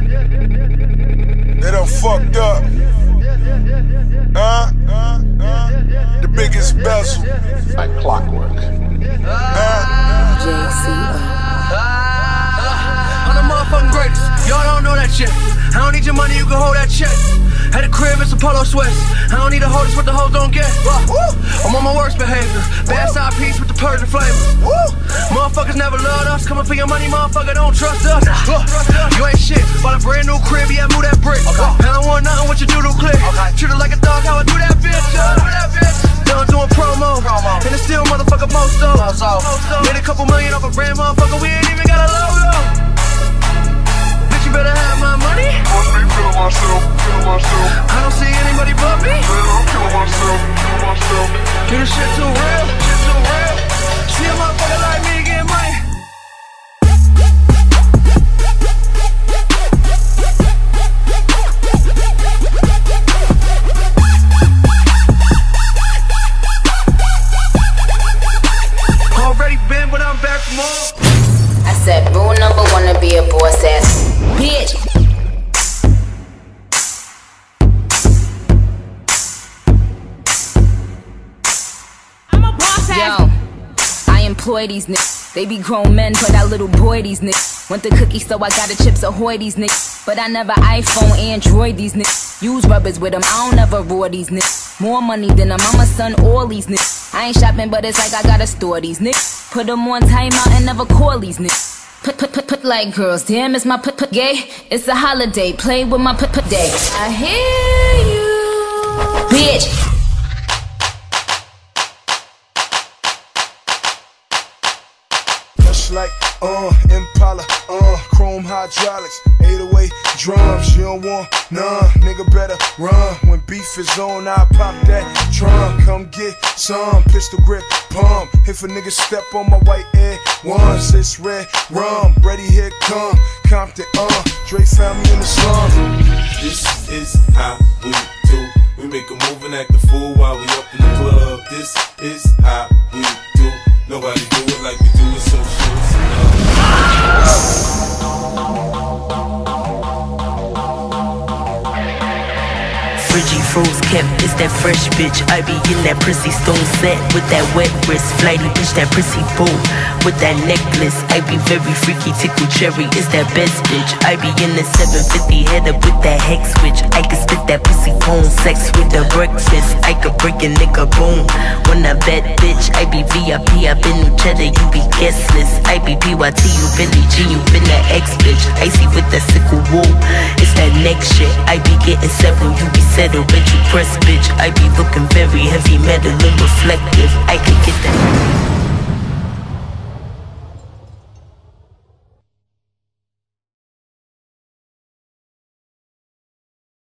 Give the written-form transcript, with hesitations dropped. They done fucked up. The biggest vessel. Like clockwork. I'm the motherfucking greatest. Y'all don't know that shit. I don't need your money, you can hold that shit. At the crib, it's a Polo Swiss. I don't need to hold this, what the hoes don't get. I'm on my worst behavior. Bad side piece with the Persian flavor. Motherfuckers never loved us. Coming for your money, motherfucker, don't trust us. You ain't shit. Bought a brand new crib, yeah, move that brick. I don't want nothing with your doodle click. Treat it like a dog, how I do that bitch. Done doing promo. And it's still motherfucker post-o. Made a couple million off a brand, motherfucker, we ain't even got a logo. You better have my money. I'm killing myself, I don't see anybody but me. I'm killing myself, Get this shit too real, See a motherfucker like me getting money. Already been, but I'm back for more. I said, rule number one to be a boss ass. Bitch. I'm a boss ass. Yo, I employ these niggas. They be grown men, but I little boy these niggas. Want the cookie, so I got the chips ahoy these niggas. But I never iPhone, Android these niggas. Use rubbers with them, I don't ever roar these niggas. More money than them, I'm a son, all these niggas. I ain't shopping, but it's like I gotta store these niggas. Put them on timeout and never call these niggas. Put like girls, damn, it's my put gay. It's a holiday, play with my put day. I hear you, bitch. Just like Impala, chrome hydraulics, 808 drums. You don't want none, nigga better run. When beef is on, I pop that drum. Come get some pistol grip pump. If a nigga step on my white Air Ones, it's red rum. Ready, here come Compton. Dre found me in the slum. This is how we do. We make a move and act a fool while we up in the club. This is how we do. Nobody do it like we do it, so shoot. Bridgie froze kept, it's that fresh bitch. I be in that prissy stone set with that wet wrist, flighty bitch, that prissy bow with that necklace. I be very freaky, tickle cherry, it's that best bitch. I be in the 750 header with that hex switch. I can spit that pussy phone, sex with the breakfast. I could break a nigga bone when I bet bitch. I be VIP, I been new cheddar, you be guestless. I be BYT, you Billie Jean, you been that ex bitch. Icy with that sickle wool, it's that neck shit. I be getting several, you be settled, bitch, you press bitch. I be looking very heavy metal and reflective. I